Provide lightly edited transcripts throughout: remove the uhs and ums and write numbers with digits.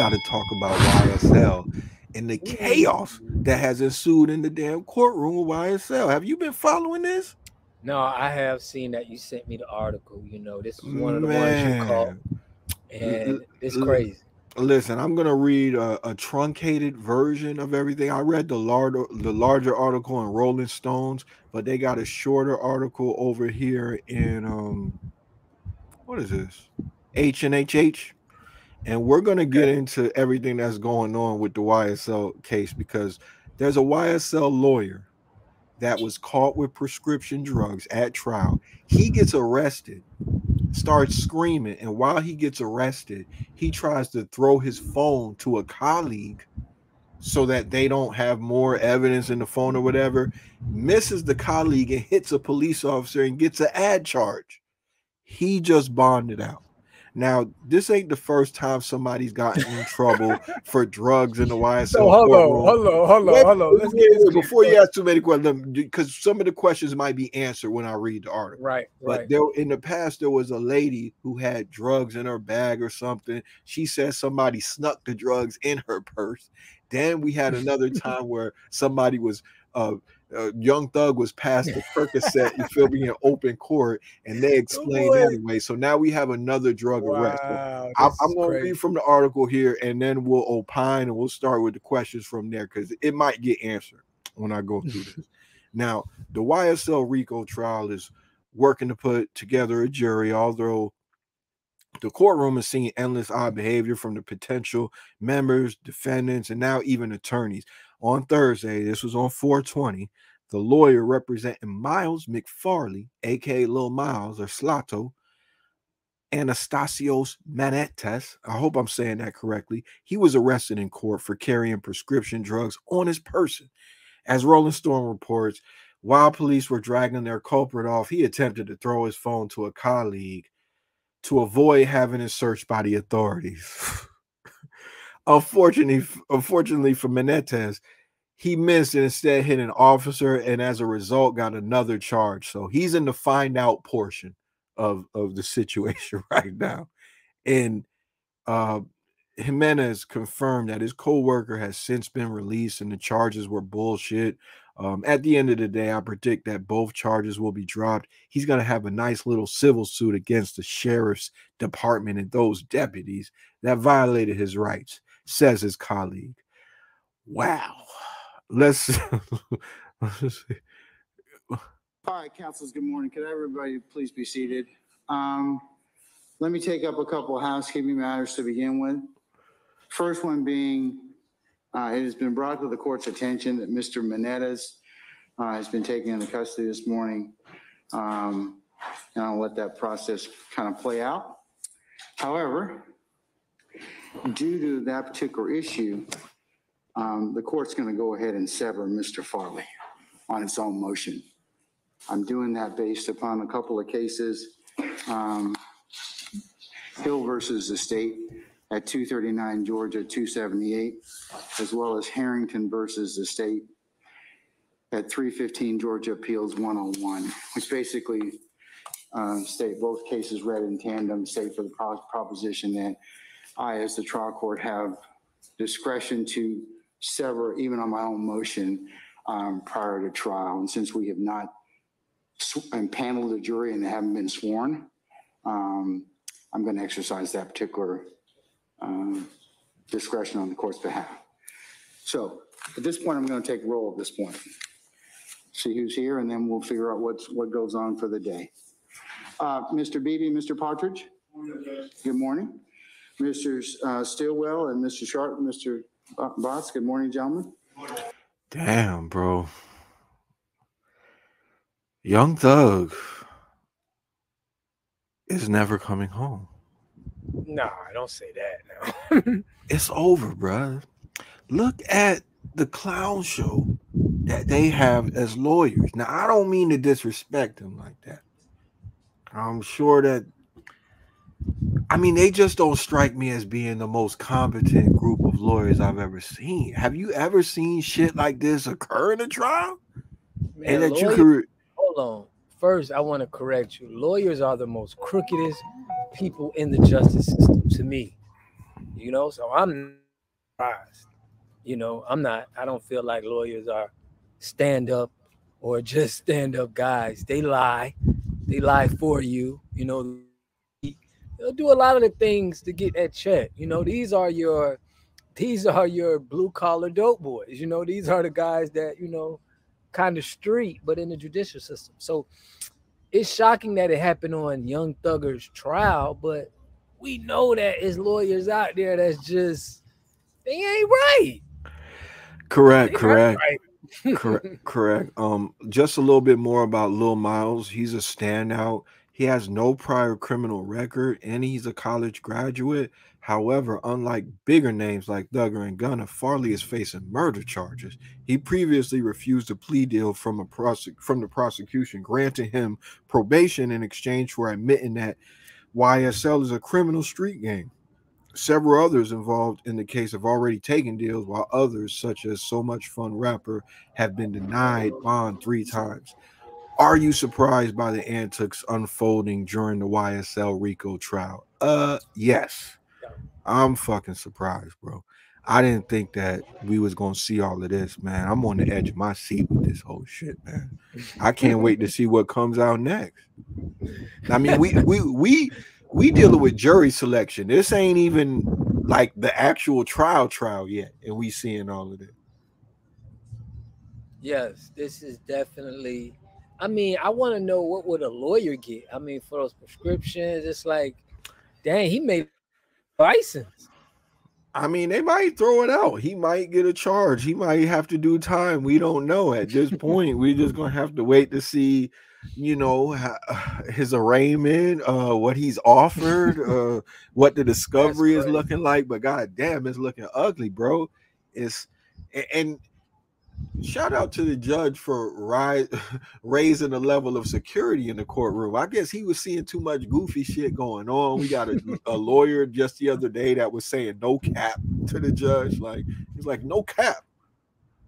got to talk about YSL and the chaos that has ensued in the damn courtroom with YSL. Have you been following this? No, I have seen that. You sent me the article. You know, this is one of the ones you called. And it's crazy. Listen, I'm going to read a truncated version of everything. I read the larger article in Rolling Stones, but they got a shorter article over here in, what is this? HNHH. And we're going to get into everything that's going on with the YSL case, because there's a YSL lawyer that was caught with prescription drugs at trial. He gets arrested, starts screaming, and while he gets arrested, he tries to throw his phone to a colleague so that they don't have more evidence in the phone or whatever, misses the colleague and hits a police officer and gets an ad charge. He just bonded out. Now, this ain't the first time somebody's gotten in trouble for drugs in the YSL. So, hold on. Let's get into it. Before you ask too many questions, because some of the questions might be answered when I read the article. Right. But there, in the past, there was a lady who had drugs in her bag or something. She said somebody snuck the drugs in her purse. Then we had another time where somebody was... Young Thug was passed the Percocet, you feel me, in open court, and they explained anyway. So now we have another drug arrest. So I'm going to read from the article here, and then we'll opine, and we'll start with the questions from there, because it might get answered when I go through this. Now, the YSL RICO trial is working to put together a jury, although the courtroom has seen endless odd behavior from the potential members, defendants, and now even attorneys. On Thursday, this was on 420, the lawyer representing Miles McFarley, a.k.a. Lil Miles or Slato, Anastasios Manetas, I hope I'm saying that correctly, he was arrested in court for carrying prescription drugs on his person. As Rolling Stone reports, while police were dragging their culprit off, he attempted to throw his phone to a colleague to avoid having it searched by the authorities. Unfortunately for Manetas, he missed and instead hit an officer, and as a result got another charge. So he's in the find out portion of the situation right now. And Jimenez confirmed that his co-worker has since been released and the charges were bullshit. At the end of the day, I predict that both charges will be dropped. He's going to have a nice little civil suit against the sheriff's department and those deputies that violated his rights, says his colleague. Wow. Let's see. All right, counsels, good morning. Could everybody please be seated? Let me take up a couple of housekeeping matters to begin with. First one being, it has been brought to the court's attention that Mr. Manetas has been taken into custody this morning. And I'll let that process kind of play out. However, due to that particular issue, the court's going to go ahead and sever Mr. Farley on its own motion. I'm doing that based upon a couple of cases. Hill versus the state at 239 Georgia 278, as well as Harrington versus the state at 315 Georgia Appeals 101, which basically state both cases read in tandem, state for the proposition that I, as the trial court, have discretion to sever, even on my own motion, prior to trial. And since we have not impaneled the jury and they haven't been sworn, I'm going to exercise that particular discretion on the court's behalf. So at this point, I'm going to take roll at this point, see who's here, and then we'll figure out what goes on for the day. Mr. Beebe, Mr. Partridge. Good morning. Mr. Stilwell and Mr. Sharp, Mr. Botts. Good morning, gentlemen. Damn, bro. Young Thug is never coming home. Nah, don't say that now. It's over, bro. Look at the clown show that they have as lawyers. Now, I don't mean to disrespect them like that. I'm sure that, I mean, they just don't strike me as being the most competent group of lawyers I've ever seen. Have you ever seen shit like this occur in a trial? Man, and that lawyers, you could... Hold on. First, I want to correct you. Lawyers are the most crookedest people in the justice system to me. you know? So I'm surprised, you know? I don't feel like lawyers are stand-up or just stand-up guys. They lie. They lie for you, you know? They'll do a lot of the things to get that check. You know, these are your blue-collar dope boys. You know, these are the guys that, you know, kind of street, but in the judicial system. So it's shocking that it happened on Young Thugger's trial, but we know that it's lawyers out there that's just, they ain't right. Correct. Correct. Just a little bit more about Lil Miles. He's a standout. He has no prior criminal record, and he's a college graduate. However, unlike bigger names like Thugger and Gunna, Farley is facing murder charges. He previously refused a plea deal from the prosecution, granting him probation in exchange for admitting that YSL is a criminal street gang. Several others involved in the case have already taken deals, while others, such as So Much Fun rapper, have been denied bond 3 times. Are you surprised by the antics unfolding during the YSL RICO trial? Yes. I'm fucking surprised, bro. I didn't think that we was going to see all of this, man. I'm on the edge of my seat with this whole shit, man. I can't wait to see what comes out next. I mean, we dealing with jury selection. This ain't even like the actual trial yet, and we seeing all of it. Yes, this is definitely, I mean, I want to know what would a lawyer get? I mean, for those prescriptions, it's like, dang, he made license. I mean, they might throw it out. He might get a charge. He might have to do time. We don't know at this point. We're just going to have to wait to see, you know, his arraignment, what he's offered, what the discovery is looking like. But goddamn, it's looking ugly, bro. And shout out to the judge for raising the level of security in the courtroom. I guess he was seeing too much goofy shit going on. We got a lawyer just the other day that was saying no cap to the judge. Like, he's like, no cap.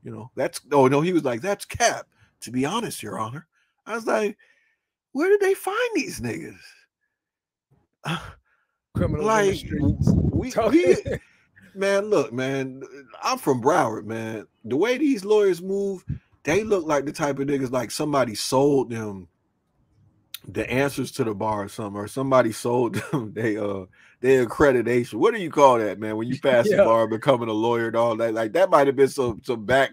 You know, that's, oh, no, he was like, that's cap. To be honest, Your Honor. I was like, where did they find these niggas? Criminal industry. Man, look, man, I'm from Broward, man. The way these lawyers move, they look like the type of niggas like somebody sold them the answers to the bar or something, or somebody sold them their accreditation. What do you call that, man? When you pass the bar, becoming a lawyer and all that, like that might have been some back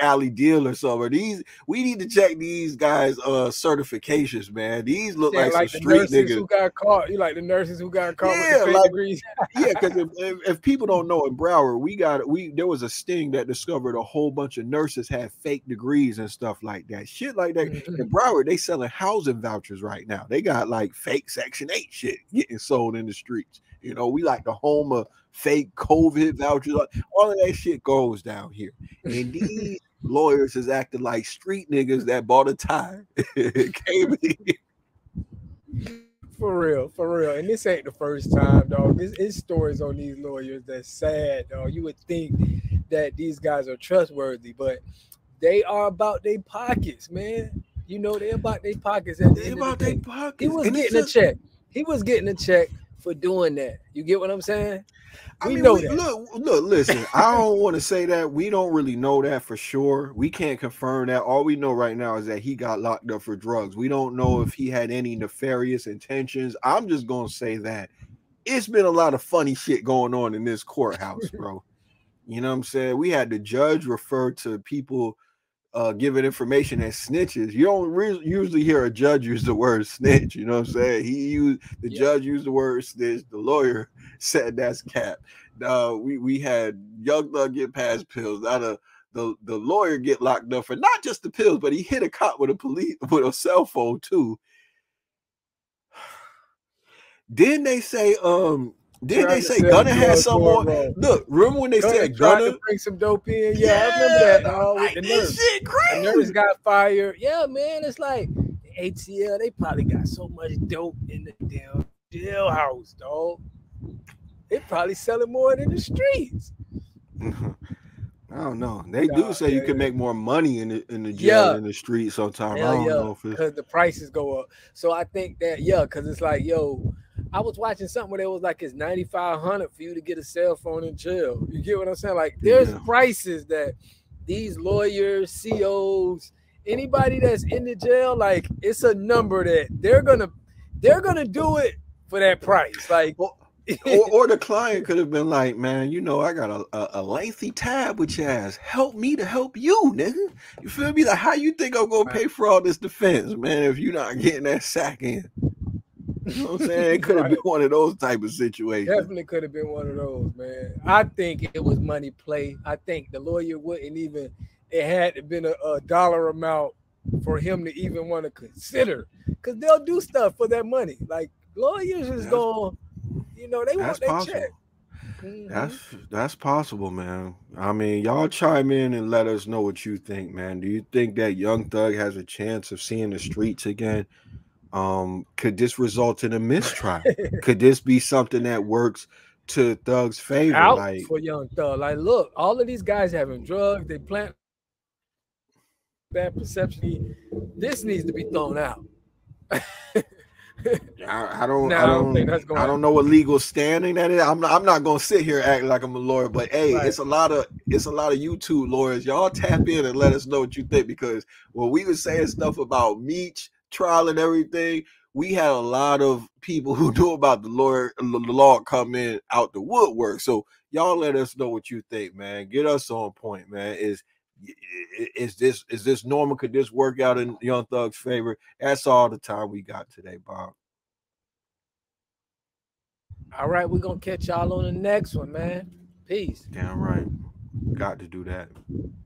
alley deal or something. These, we need to check these guys' certifications, man. These look like some street niggas who got caught. You like the nurses who got caught with the fake degrees. Yeah, because if people don't know, in Broward, there was a sting that discovered a whole bunch of nurses had fake degrees and stuff like that. Shit like that. In Broward, they selling housing vouchers right now. They got like fake Section 8 shit getting sold in the streets. You know, we like the home of fake COVID vouchers. All of that shit goes down here. And these lawyers is acting like street niggas that bought a tie. Came here. For real. And this ain't the first time, dog. It's stories on these lawyers that's sad, dog. You would think that these guys are trustworthy, but they are about their pockets, man. You know, they're about their pockets. He was getting a check. He was getting a check for doing that. You get what I'm saying? I mean, we know that. Look, listen, I don't want to say that. We don't really know that for sure. We can't confirm that. All we know right now is that he got locked up for drugs. We don't know if he had any nefarious intentions. I'm just going to say that it's been a lot of funny shit going on in this courthouse, bro. You know what I'm saying? We had the judge refer to people giving information as snitches. You don't usually hear a judge use the word snitch. You know what I'm saying? The judge used the word snitch. The lawyer said that's cap. We had Young Thug get past pills. The lawyer get locked up for not just the pills, but he hit a cop with a cell phone too. Then they say Did they say Gunna had someone? Look, remember when they said Gunna bring some dope in? Yeah, I remember that. Like, this shit crazy. The nurse got fired. Yeah, man, it's like the ATL. They probably got so much dope in the damn jail house, dog. They probably selling more than the streets. I don't know. They do say you can make more money in the jail than in the street sometimes. I don't know, because the prices go up. So I think that because it's like, yo, I was watching something where it was like it's $9,500 for you to get a cell phone in jail. You get what I'm saying? Like there's prices that these lawyers, COs, anybody that's in the jail, like it's a number that they're gonna do it for that price. Like or the client could have been like, man, you know, I got a lengthy tab with your ass. Help me to help you, nigga. You feel me? Like how you think I'm gonna pay for all this defense, man, if you're not getting that sack in? You know what I'm saying? It could have been one of those type of situations. Definitely could have been one of those, man. I think it was money play. I think the lawyer wouldn't even, it had been a dollar amount for him to even want to consider. Because they'll do stuff for that money. Like lawyers is going, you know, they want that check. Mm-hmm. That's possible, man. I mean, y'all chime in and let us know what you think, man. Do you think that Young Thug has a chance of seeing the streets again? Could this result in a mistrial? Could this be something that works to Thug's favor? Out like, for Young Thug. Like, look, all of these guys having drugs, they plant bad perception. This needs to be thrown out. I don't know what legal standing that is. I'm not gonna sit here and act like I'm a lawyer, but hey, right. it's a lot of YouTube lawyers. Y'all tap in and let us know what you think, because when we were saying stuff about Meech trial and everything, we had a lot of people who knew about the law come in out the woodwork. So y'all let us know what you think, man. Get us on point, man. Is this normal? Could this work out in Young Thug's favor? That's all the time we got today, Bob. All right, we're gonna catch y'all on the next one, man. Peace. Damn right, got to do that.